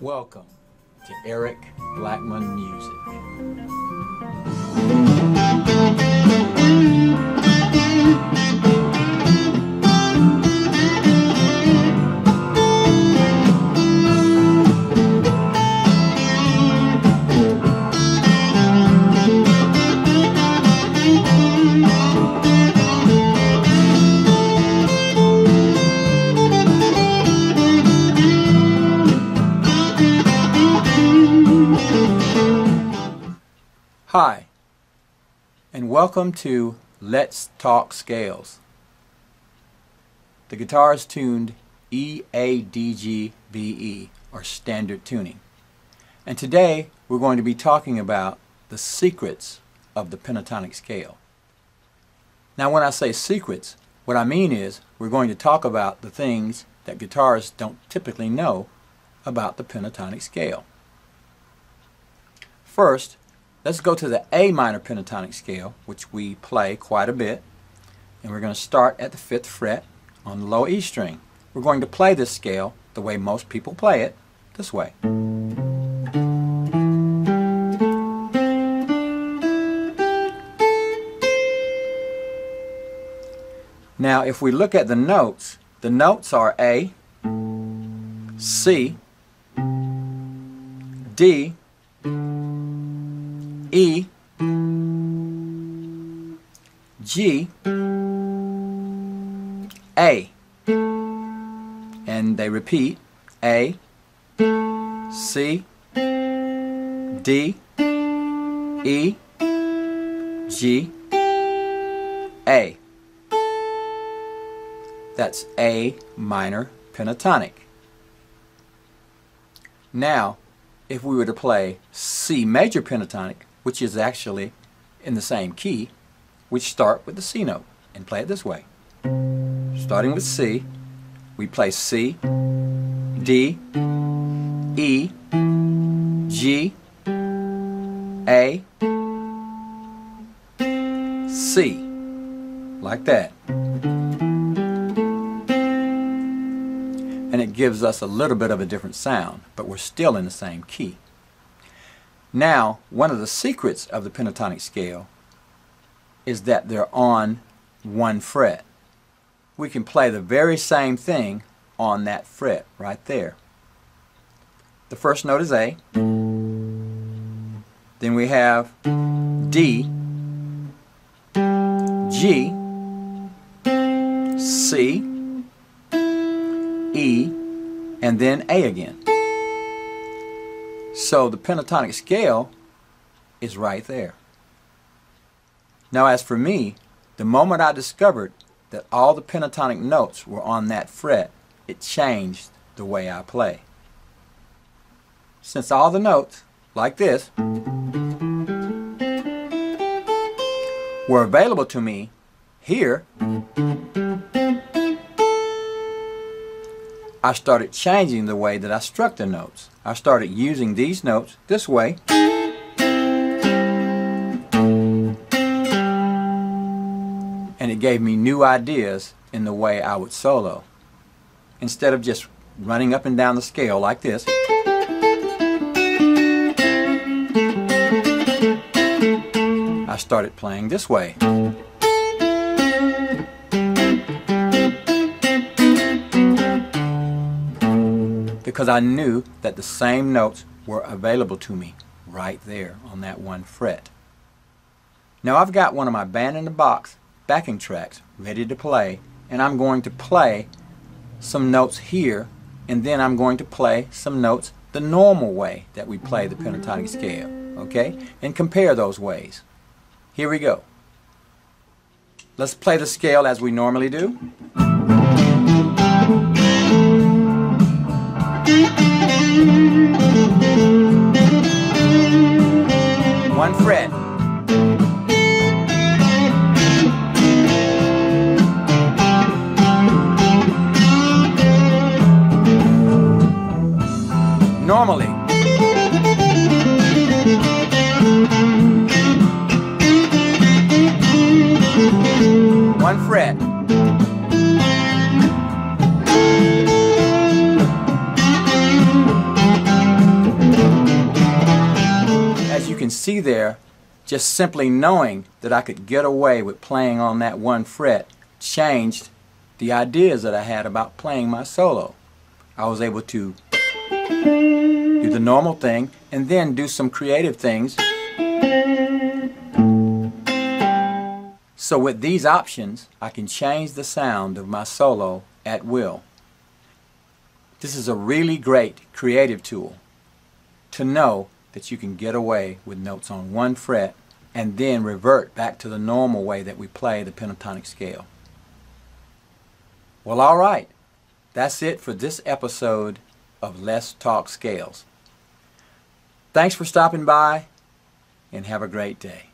Welcome to Eric Blackmon Music. Hi, and welcome to Let's Talk Scales. The guitar is tuned E, A, D, G, B, E, or standard tuning. And today we're going to be talking about the secrets of the pentatonic scale. Now when I say secrets, what I mean is we're going to talk about the things that guitarists don't typically know about the pentatonic scale. First, let's go to the A minor pentatonic scale, which we play quite a bit, and we're going to start at the 5th fret on the low E string. We're going to play this scale the way most people play it, this way. Now if we look at the notes are A, C, D, E, G, A, and they repeat A, C, D, E, G, A. That's A minor pentatonic. Now, if we were to play C major pentatonic, which is actually in the same key, we start with the C note and play it this way. Starting with C, we play C, D, E, G, A, C, like that. And it gives us a little bit of a different sound, but we're still in the same key. Now, one of the secrets of the pentatonic scale is that they're on one fret. We can play the very same thing on that fret right there. The first note is A. Then we have D, G, C, E, and then A again. So the pentatonic scale is right there. Now as for me, the moment I discovered that all the pentatonic notes were on that fret, it changed the way I play. Since all the notes, like this, were available to me here, I started changing the way that I struck the notes. I started using these notes this way and it gave me new ideas in the way I would solo. Instead of just running up and down the scale like this, I started playing this way. Because I knew that the same notes were available to me right there on that one fret. Now I've got one of my Band in a Box backing tracks ready to play, and I'm going to play some notes here, and then I'm going to play some notes the normal way that we play the pentatonic scale, okay? And compare those ways. Here we go. Let's play the scale as we normally do. One fret. Normally. One fret. see there, just simply knowing that I could get away with playing on that one fret changed the ideas that I had about playing my solo. I was able to do the normal thing and then do some creative things. So with these options, I can change the sound of my solo at will. This is a really great creative tool to know that you can get away with notes on one fret and then revert back to the normal way that we play the pentatonic scale. Well, all right. That's it for this episode of Let's Talk Scales. Thanks for stopping by, and have a great day.